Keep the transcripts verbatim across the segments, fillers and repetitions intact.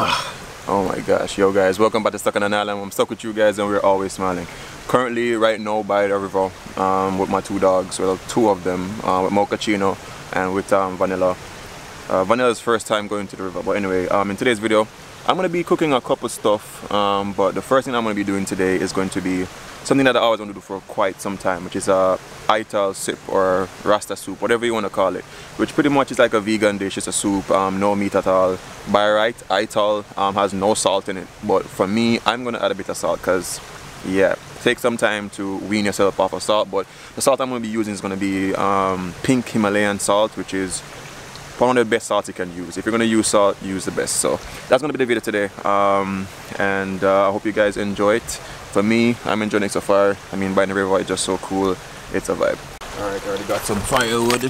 Ugh. Oh my gosh, yo guys, welcome back to Stuck on an Island. I'm stuck with you guys and we're always smiling. Currently, right now, by the river um, with my two dogs, well, two of them, uh, with Mochaccino and with um, Vanilla. Uh, Vanilla's first time going to the river, but anyway, um, in today's video, I'm going to be cooking a couple stuff, um, but the first thing I'm going to be doing today is going to be something that I always want to do for quite some time, which is a ital soup or rasta soup, whatever you want to call it, which pretty much is like a vegan dish. It's a soup, um, no meat at all. By right, ital um, has no salt in it, but for me, I'm going to add a bit of salt because, yeah, take some time to wean yourself off of salt, but the salt I'm going to be using is going to be um, pink Himalayan salt, which is one of the best salts you can use. If you're going to use salt, use the best. So that's going to be the video today, um, and uh, I hope you guys enjoy it. For me, I'm enjoying it so far. I mean, by the river, it's just so cool. It's a vibe. Alright, I already got some firewood.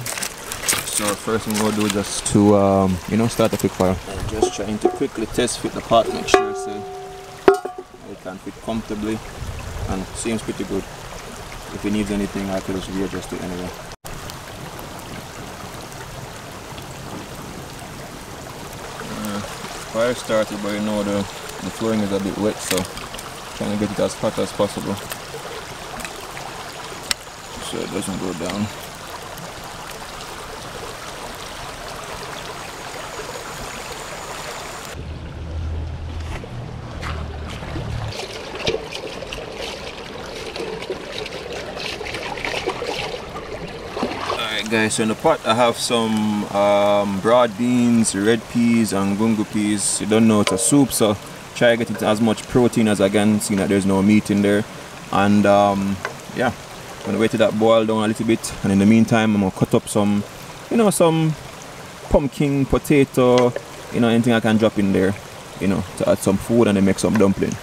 So first thing we'll do is just to, um, you know, start the quick fire. I'm just trying to quickly test fit the pot, make sure it's, it can fit comfortably, and it seems pretty good. If it needs anything, I could just readjust it anyway. Fire started, but you know the, the flooring is a bit wet, so trying to get it as hot as possible so it doesn't go down. Guys, so in the pot I have some um, broad beans, red peas and gungu peas. You don't know it's a soup, so try to get it as much protein as I can, seeing that there's no meat in there. And um, yeah, I'm gonna wait till that boil down a little bit, and in the meantime I'm gonna cut up some, you know, some pumpkin, potato, you know, anything I can drop in there, you know, to add some food and then make some dumpling.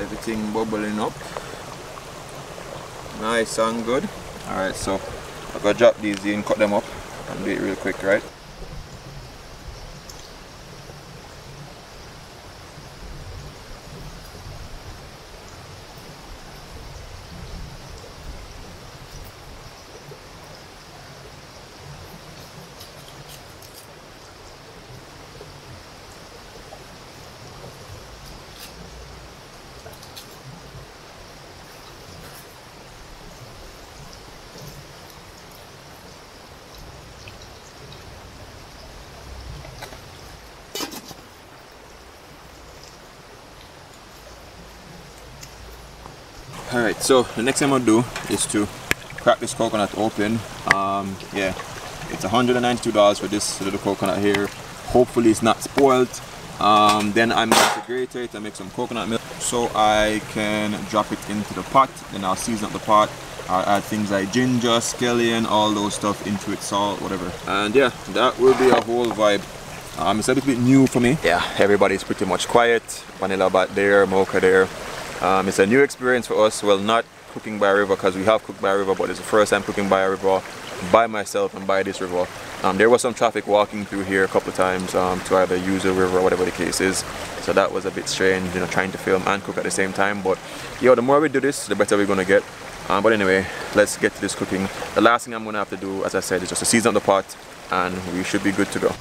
Everything bubbling up nice and good. Alright, so I'm gonna drop these in, cut them up and do it real quick, right? Alright, so the next thing I'm going to do is to crack this coconut open. Um, yeah, it's one hundred ninety-two dollars for this little coconut here. Hopefully it's not spoiled. Um, then I'm going to grate it and make some coconut milk so I can drop it into the pot. Then I'll season up the pot. I'll add things like ginger, scallion, all those stuff into it, salt, whatever. And yeah, that will be a whole vibe. Um, it's a little bit new for me. Yeah, everybody's pretty much quiet. Vanilla back there, Mocha there. Um, it's a new experience for us. Well, not cooking by a river, because we have cooked by a river, but it's the first time cooking by a river, by myself and by this river. Um, there was some traffic walking through here a couple of times um, to either use a river or whatever the case is. So that was a bit strange, you know, trying to film and cook at the same time. But yo, the more we do this, the better we're gonna get. Um, but anyway, let's get to this cooking. The last thing I'm gonna have to do, as I said, is just to season up the pot and we should be good to go.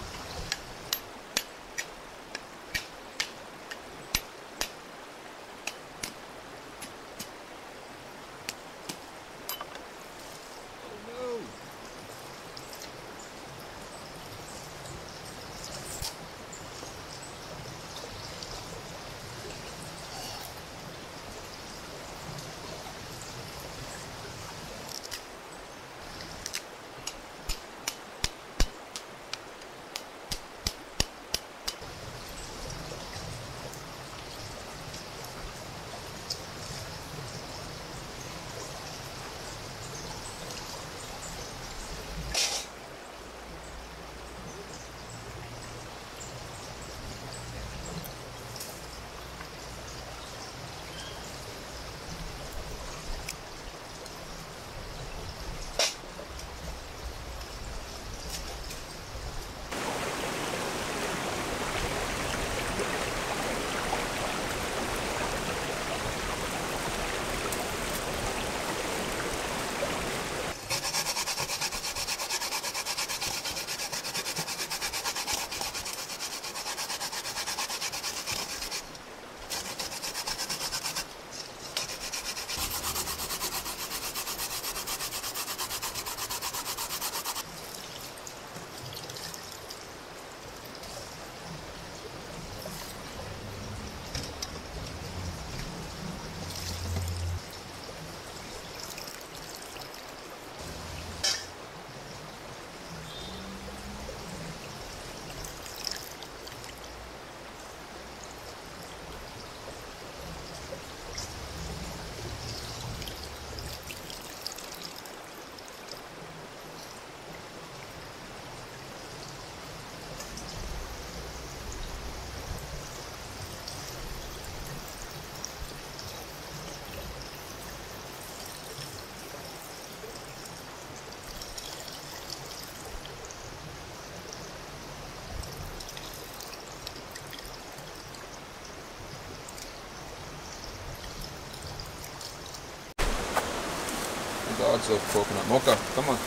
Gods of coconut mocha, come on.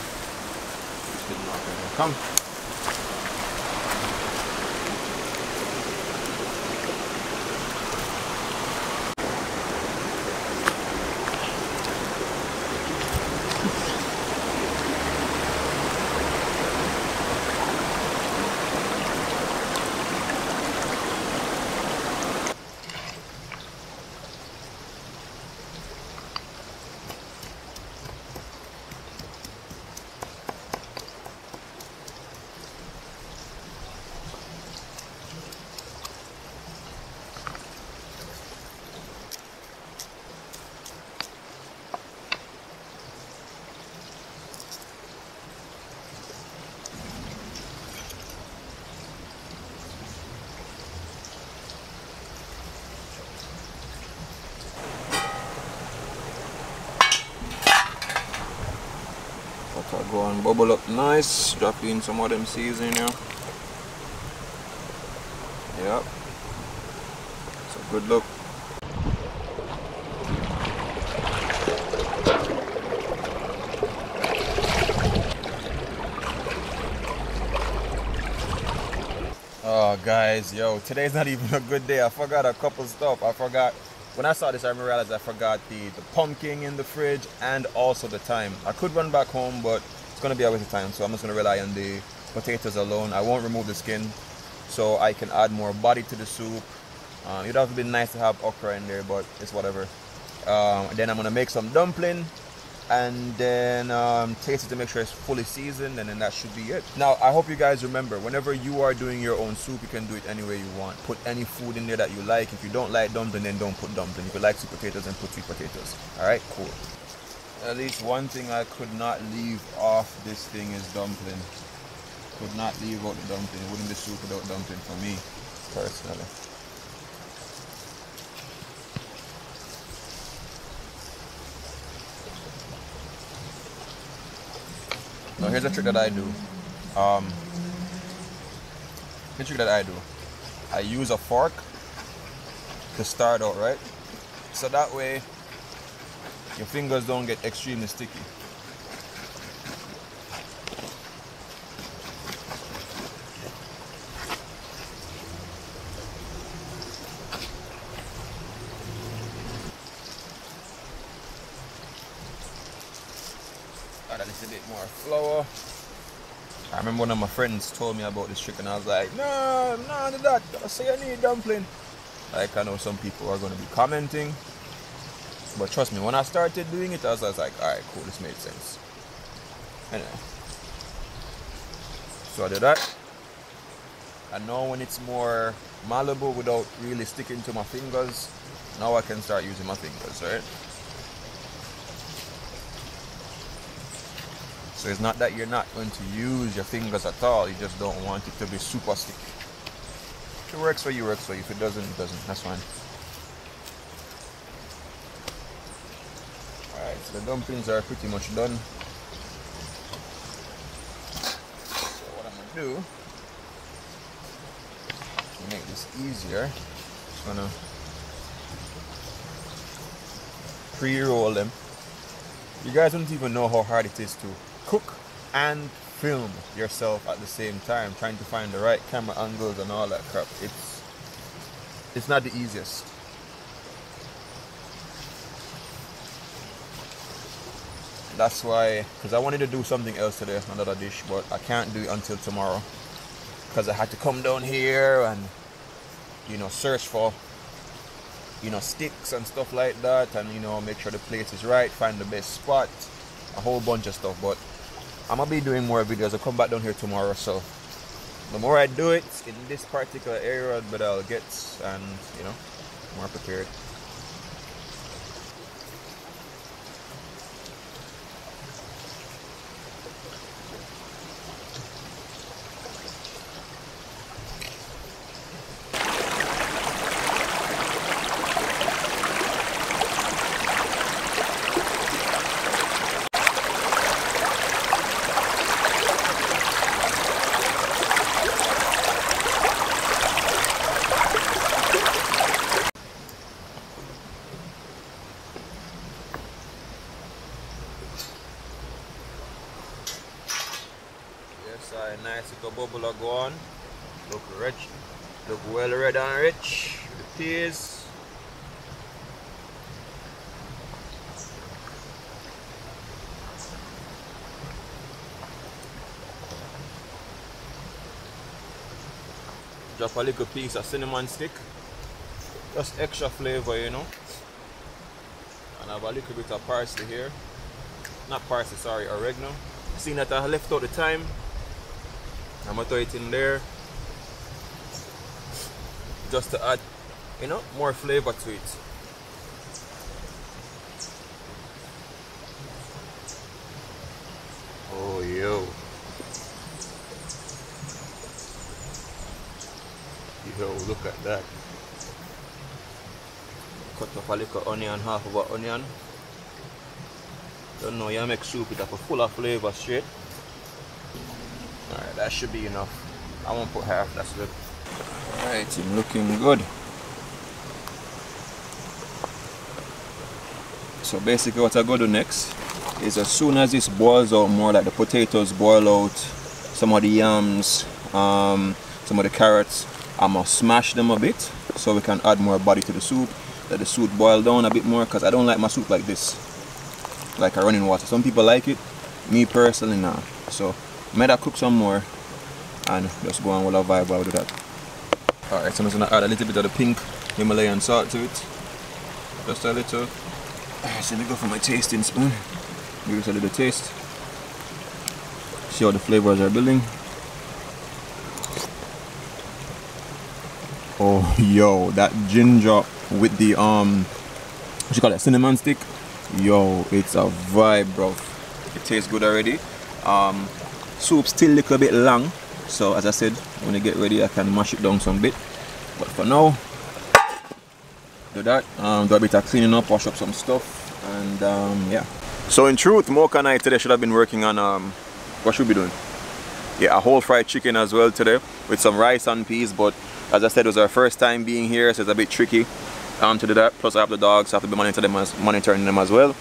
Come. Go and bubble up nice, drop in some of them seasoning here. Yep. So good luck. Oh guys, yo, today's not even a good day. I forgot a couple stuff. I forgot When I saw this, I realized I forgot the, the pumpkin in the fridge and also the thyme. I could run back home, but it's going to be a waste of time, so I'm just going to rely on the potatoes alone. I won't remove the skin, so I can add more body to the soup. Um, it would have been nice to have okra in there, but it's whatever. Um, then I'm going to make some dumpling, and then um, taste it to make sure it's fully seasoned, and then that should be it. Now, I hope you guys remember, whenever you are doing your own soup, you can do it any way you want. Put any food in there that you like. If you don't like dumpling, then don't put dumpling. If you like sweet potatoes, then put sweet potatoes. All right, cool. At least one thing I could not leave off this thing is dumpling. Could not leave out the dumpling. It wouldn't be soup without dumpling for me, personally. Now here's a trick that I do. Um, here's a trick that I do. I use a fork to start out, right? So that way, your fingers don't get extremely sticky. Add a little bit more flour. I remember one of my friends told me about this trick and I was like, no, no, do that. I say I need dumpling. Like, I know some people are going to be commenting, but trust me, when I started doing it, I was, I was like, all right, cool, this made sense. Anyway, so I did that. I know when it's more malleable without really sticking to my fingers, now I can start using my fingers, right? So it's not that you're not going to use your fingers at all, you just don't want it to be super sticky. If it works for you, it works for you. If it doesn't, it doesn't. That's fine. Alright, so the dumplings are pretty much done. So what I'm gonna do to make this easier, I'm just gonna pre-roll them. You guys don't even know how hard it is to cook and film yourself at the same time, trying to find the right camera angles and all that crap. It's it's not the easiest. That's why, because I wanted to do something else today, another dish, but I can't do it until tomorrow. Because I had to come down here and, you know, search for, you know, sticks and stuff like that, and, you know, make sure the plate is right, find the best spot, a whole bunch of stuff. But I'm gonna be doing more videos. I'll come back down here tomorrow, so the more I do it in this particular area, the better I'll get, and, you know, more prepared. Nice little bubble are gone. Look rich, look well red and rich with the peas. Drop a little piece of cinnamon stick, just extra flavor, you know. And I have a little bit of parsley here, not parsley, sorry, oregano. Seeing that I left out the thyme, I'm gonna throw it in there just to add, you know, more flavor to it. Oh, yo. Yo, look at that. Cut off a little onion, half of an onion. Don't know, you make soup with a full of flavor straight. Alright, that should be enough. I won't put half, that's good. Alright, it's looking good. So basically what I go do next is, as soon as this boils out more, like the potatoes boil out, some of the yams, um, some of the carrots, I'm going to smash them a bit so we can add more body to the soup. Let the soup boil down a bit more, because I don't like my soup like this, like a running water. Some people like it, me personally nah. So might I cook some more and just go on with a vibe while we do that. Alright, so I'm just gonna add a little bit of the pink Himalayan salt to it. Just a little. Alright, so let me go for my tasting spoon. Give it a little taste. See how the flavors are building. Oh, yo, that ginger with the um, what you call it, cinnamon stick. Yo, it's a vibe, bro. It tastes good already. Um. Soup still look a bit long, so as I said, when I get ready I can mash it down some bit, but for now do that. Um, do a bit of cleaning up, wash up some stuff, and um, yeah. So in truth, Mocha and I today should have been working on um, what should we be doing? Yeah, a whole fried chicken as well today with some rice and peas, but as I said, it was our first time being here, so it's a bit tricky um, to do that. Plus I have the dogs, so I have to be monitoring them as, monitoring them as well.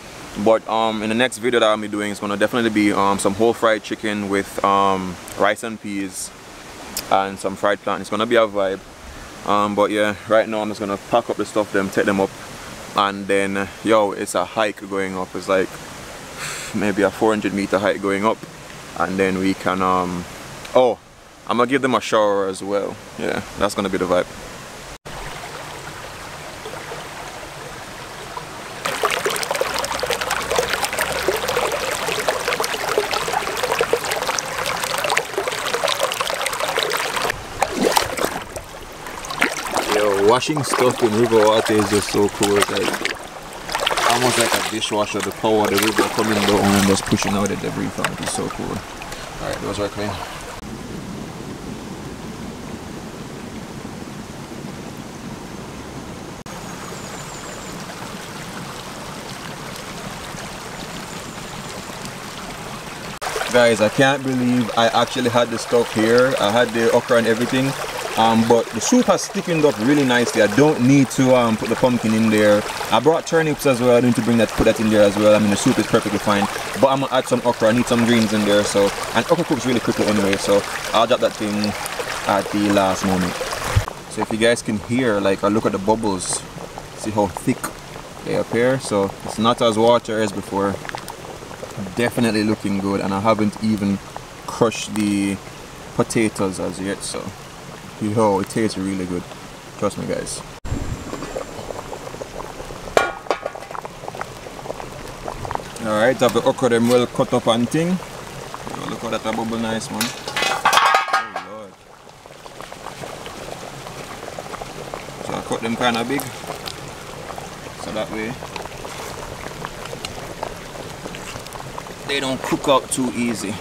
But um, in the next video that I'll be doing, it's gonna definitely be um, some whole fried chicken with um, rice and peas and some fried plantain. It's gonna be a vibe. Um, but yeah, right now I'm just gonna pack up the stuff, them, take them up, and then yo, it's a hike going up. It's like maybe a four hundred meter hike going up, and then we can. Um, oh, I'm gonna give them a shower as well. Yeah, that's gonna be the vibe. Washing stuff in river water is just so cool. It's like almost like a dishwasher. The power of the river coming down and just pushing out the debris from it is so cool. Alright, those were clean. Guys, I can't believe I actually had the stuff here. I had the okra and everything. Um, but the soup has thickened up really nicely. I don't need to um, put the pumpkin in there. I brought turnips as well. I need to bring that, put that in there as well. I mean, the soup is perfectly fine. But I'm gonna add some okra. I need some greens in there. So, and okra cooks really quickly anyway. So I'll drop that thing at the last moment. So if you guys can hear, like, I look at the bubbles. See how thick they appear. So it's not as water as before. Definitely looking good, and I haven't even crushed the potatoes as yet. So. Yo, it tastes really good. Trust me, guys. Alright, have the okra them well cut up and thing. Yo, look how that a bubble nice, man. Oh, Lord. So I cut them kind of big. So that way they don't cook out too easy.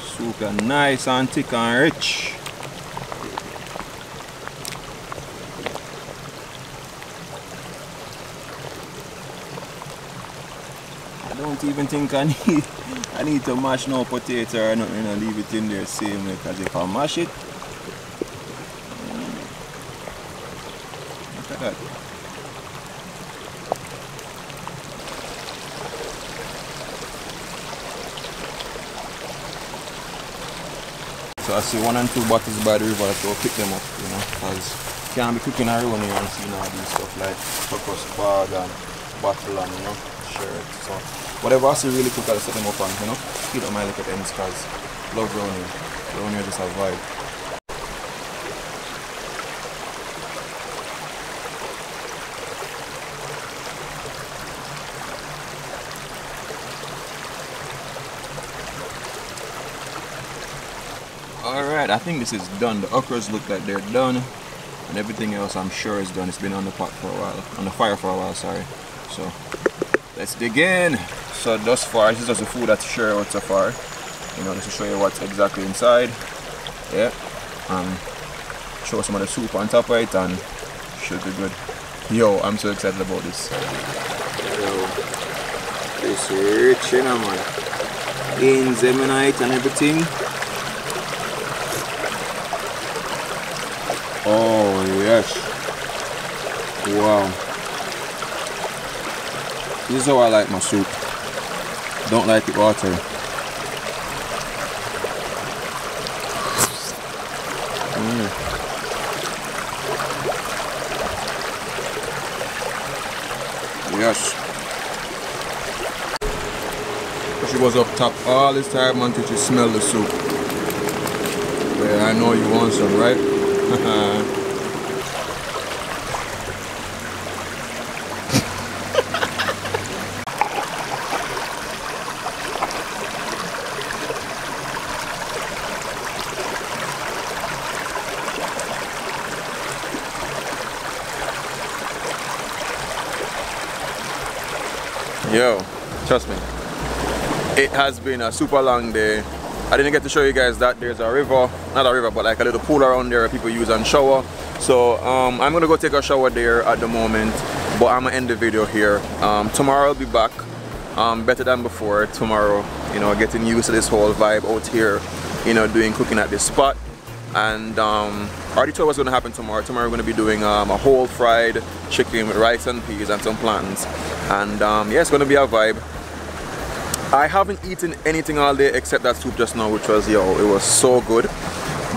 Soup is nice and thick and rich. I don't even think I need I need to mash no potato or nothing. I leave it in there same way, because if I mash it, look at that. So I see one and two bottles by the river, so I'll pick them up, you know, because you can't be cooking around here and seeing all these stuff like focus bag and bottle and, you know, shirt. So whatever I see really cook, I'll set them up and, you know, keep up my look at ends, because love round here. Round here just a vibe. Alright, I think this is done. The okras look like they're done, and everything else I'm sure is done. It's been on the pot for a while, on the fire for a while, sorry. So, let's dig in. So thus far, this is just the food that's shared out so far. You know, just to show you what's exactly inside. Yeah, and show some of the soup on top of it, and should be good. Yo, I'm so excited about this. Yo, it's rich, you know, man. In zemanite and everything. Oh yes, wow, this is how I like my soup. Don't like it watery. mm. Yes, she was up top all this time until she smelled the soup. Well, I know you want some, right? Yo, trust me, it has been a super long day. I didn't get to show you guys that there's a river, not a river, but like a little pool around there people use and shower. So um, I'm gonna go take a shower there at the moment, but I'm gonna end the video here. Um, tomorrow I'll be back, um, better than before tomorrow, you know, getting used to this whole vibe out here, you know, doing cooking at this spot. and um, I already told you what's going to happen tomorrow. Tomorrow we're going to be doing um, a whole fried chicken with rice and peas and some plantains, and um, yeah, it's going to be a vibe. I haven't eaten anything all day except that soup just now, which was, yo, it was so good.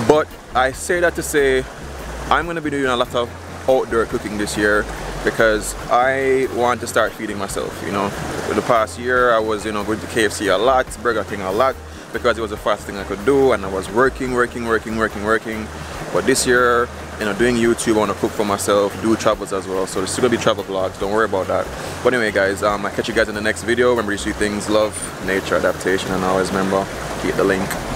But I say that to say I'm going to be doing a lot of outdoor cooking this year, because I want to start feeding myself, you know. For the past year I was, you know, going to K F C a lot, Burger King a lot, because it was the fast thing I could do, and I was working, working, working, working, working. But this year, you know, doing YouTube, I want to cook for myself, do travels as well. So there's still gonna be travel vlogs, don't worry about that. But anyway guys, um, I'll catch you guys in the next video. Remember to see things, love, nature, adaptation, and always remember, keep the link.